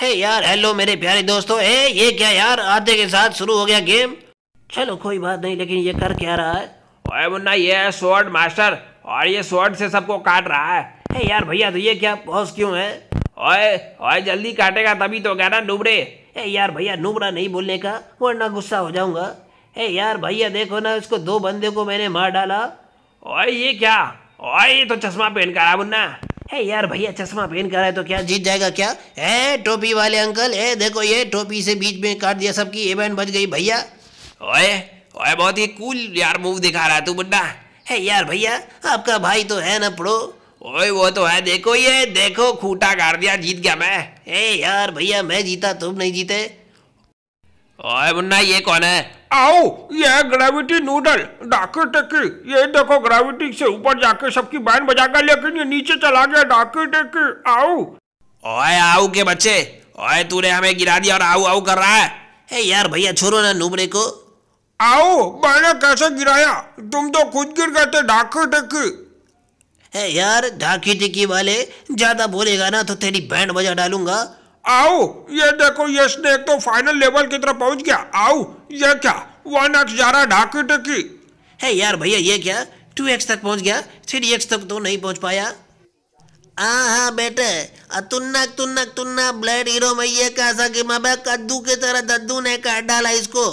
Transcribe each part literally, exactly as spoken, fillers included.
हे यार, हेलो मेरे प्यारे दोस्तों। ए ये क्या यार, आधे के साथ शुरू हो गया गेम। चलो कोई बात नहीं, लेकिन ये कर क्या रहा है? ओए मुन्ना, ये है स्वॉर्ड मास्टर और ये स्वॉर्ड से सबको काट रहा है। हे यार भैया, तो ये क्या पॉज क्यों है? ओए ओए जल्दी काटेगा तभी तो कहना नुबड़े। ए यार भैया, नुबड़ा नहीं बोलने का, वरना गुस्सा हो जाऊंगा। ए यार भैया, देखो ना, इसको दो बंदे को मैंने मार डाला। ओए ये क्या, ओए ये तो चश्मा पहन कर आया मुन्ना। हे यार भैया, चश्मा पहन कर आए तो क्या जीत जाएगा क्या? ए टोपी वाले अंकल, ए देखो, ये टोपी से बीच में काट दिया सबकी, ए बहन बच गई भैया। ओए ओए बहुत ही कूल यार मूव दिखा रहा है तू मुन्ना। हे यार भैया, आपका भाई तो है ना प्रो। ओए वो तो है, देखो ये देखो, खूटा काट दिया, जीत गया मैं। ए यार भैया, मैं जीता, तुम नहीं जीते। ओए मुन्ना, ये कौन है? आओ, ये ग्रेविटी नूडल डाके टेकी। ये देखो, ग्रेविटी से ऊपर जाके सबकी बैंड बजा कर, लेकिन ये नीचे चला गया डाके टेकी। आओ ओए आओ के बच्चे, ओए तूने हमें गिरा दिया और आओ आओ कर रहा है। हे यार भैया, छोड़ो ना नूबड़े को। आओ, मैंने कैसे गिराया, तुम तो खुद गिर गए थे डाके टेकी। हे यार डाके टेकी वाले, ज्यादा बोलेगा ना तो तेरी बैंड बजा डालूंगा। आओ ये देखो, ये स्नेक तो फाइनल लेवल की तरफ पहुंच गया। आओ ये क्या, वन एक्स जा रहा ढाकी टेकी। है यार भैया, ये क्या, टू एक्स तक पहुंच गया, थ्री एक्स तक तो नहीं पहुंच पाया। हाँ बेटे, तुन्नक तुन्नक तुन्ना ब्लड हीरो मैया का सके मैं कद्दू के तरह दद्दू ने काट डाला इसको।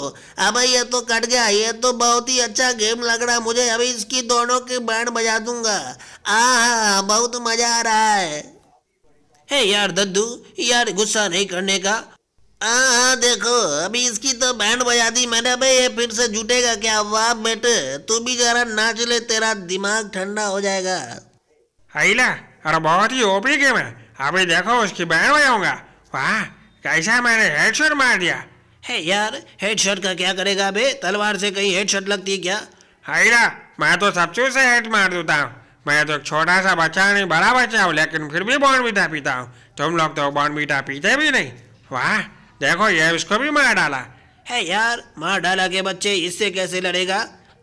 अब ये तो कट गया, ये तो बहुत ही अच्छा गेम लग रहा मुझे। अभी इसकी दोनों की बैंड बजा दूंगा। आहा, बहुत मजा आ रहा है। हे यार दद्दू यार, गुस्सा नहीं करने का। हाँ देखो, अभी इसकी तो बैंड बजा दी मैंने। अबे ये फिर से जुटेगा क्या? वाह बेटे, तू भी जरा नाच ले, तेरा दिमाग ठंडा हो जाएगा। हैला, अरे बहुत ही ओपी गेम है। अभी देखो, उसकी बैंड बजाऊंगा। वाह कैसा मैंने हेडशॉट मार दिया। हे यार, हेडशॉट का क्या करेगा बे? तलवार से कहीं हेडशॉट लगती है क्या? हैला, मैं तो सब चीज से हेड मार देता हूँ। मैं तो छोटा सा बच्चा नहीं, बड़ा बच्चा हूँ, लेकिन फिर भी बॉर्नविटा पीता हूँ। तुम लोग तो बॉर्नविटा पीते भी नहीं। वाह देखो, ये उसको भी मार डाला। है यार, मार डाला के बच्चे, इससे कैसे लड़ेगा?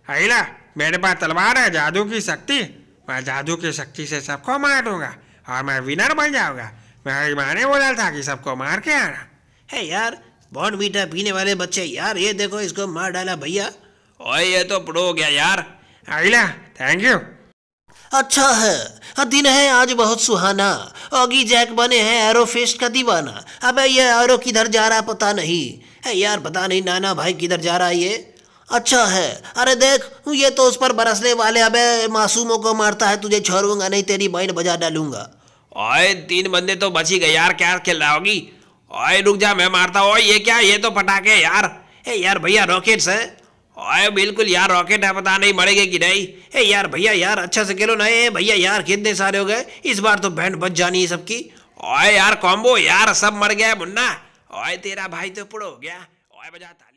हैला, मेरे पास तलवार है, जादू की शक्ति। मैं जादू की शक्ति से सबको मार दूंगा और मैं विनर बन जाऊंगा। मेरी माँ ने बोला था कि सबको मार के आना। है यार, बॉर्नविटा पीने वाले बच्चे। यार ये देखो, इसको मार डाला भैया। और ये तो प्रो हो गया यार। हैला, थैंक यू। अच्छा है, दिन है आज बहुत सुहाना। ऑगी जैक बने हैं एरो फेस्ट का दीवाना। अबे ये एरो किधर जा रहा पता नहीं। है यार, पता नहीं नाना भाई किधर जा रहा है ये। अच्छा है, अरे देख, ये तो उस पर बरसने वाले। अबे मासूमों को मारता है, तुझे छोड़ूंगा नहीं, तेरी बैंड बजा डालूंगा। ओए तीन बंदे तो बच ही गए यार, क्या खेल रहा होगी। ओए रुक जा, मैं मारता हूँ। ये क्या, ये तो पटाखे यार। है यार भैया, रॉकेट्स है। ओए बिल्कुल यार, रॉकेट है, पता नहीं मरेंगे कि नहीं। ए यार भैया, यार अच्छा से खेलो ना। ए भैया यार, कितने सारे हो गए इस बार तो, बैंड बच जानी है सबकी। ओए यार कॉम्बो यार, सब मर गया मुन्ना। ओए तेरा भाई तो प्रो हो गया। ओए बजा